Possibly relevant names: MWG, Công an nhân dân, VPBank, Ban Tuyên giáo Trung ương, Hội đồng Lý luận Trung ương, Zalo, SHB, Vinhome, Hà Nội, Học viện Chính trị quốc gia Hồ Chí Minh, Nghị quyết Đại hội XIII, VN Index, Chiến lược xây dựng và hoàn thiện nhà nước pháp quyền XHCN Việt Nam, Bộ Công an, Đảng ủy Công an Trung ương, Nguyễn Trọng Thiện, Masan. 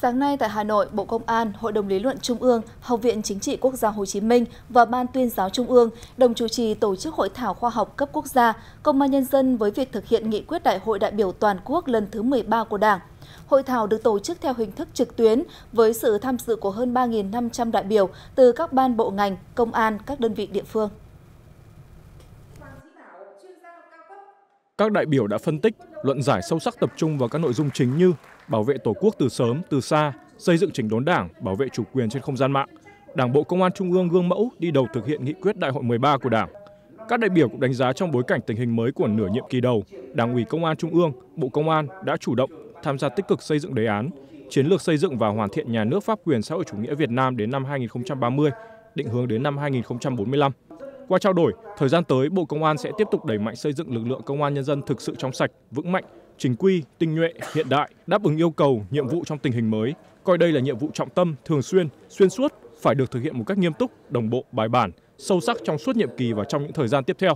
Sáng nay tại Hà Nội, Bộ Công an, Hội đồng Lý luận Trung ương, Học viện Chính trị quốc gia Hồ Chí Minh và Ban Tuyên giáo Trung ương đồng chủ trì tổ chức hội thảo khoa học cấp quốc gia Công an nhân dân với việc thực hiện nghị quyết Đại hội đại biểu toàn quốc lần thứ 13 của Đảng. Hội thảo được tổ chức theo hình thức trực tuyến với sự tham dự của hơn 3.500 đại biểu từ các ban bộ ngành, công an, các đơn vị địa phương. Các đại biểu đã phân tích, luận giải sâu sắc tập trung vào các nội dung chính như bảo vệ Tổ quốc từ sớm, từ xa, xây dựng chỉnh đốn Đảng, bảo vệ chủ quyền trên không gian mạng, Đảng bộ Công an Trung ương gương mẫu đi đầu thực hiện nghị quyết Đại hội 13 của Đảng. Các đại biểu cũng đánh giá trong bối cảnh tình hình mới của nửa nhiệm kỳ đầu, Đảng ủy Công an Trung ương, Bộ Công an đã chủ động tham gia tích cực xây dựng đề án, chiến lược xây dựng và hoàn thiện nhà nước pháp quyền xã hội chủ nghĩa Việt Nam đến năm 2030, định hướng đến năm 2045. Qua trao đổi, thời gian tới, Bộ Công an sẽ tiếp tục đẩy mạnh xây dựng lực lượng công an nhân dân thực sự trong sạch, vững mạnh, chính quy, tinh nhuệ, hiện đại, đáp ứng yêu cầu, nhiệm vụ trong tình hình mới, coi đây là nhiệm vụ trọng tâm, thường xuyên, xuyên suốt, phải được thực hiện một cách nghiêm túc, đồng bộ, bài bản, sâu sắc trong suốt nhiệm kỳ và trong những thời gian tiếp theo.